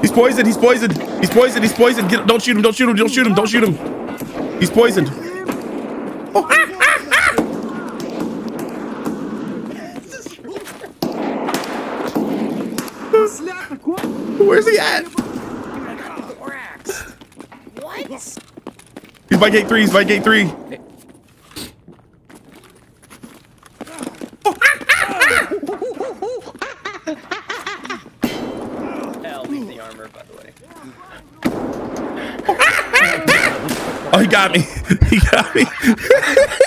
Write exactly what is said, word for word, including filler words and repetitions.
He's poisoned, he's poisoned, he's poisoned, he's poisoned. Get, don't shoot him, don't shoot him, don't shoot him, don't shoot him. He's poisoned. Oh, ah, ah, ah. Where's he at? What? He's by gate three, he's by gate three. Oh, he got me. He got me.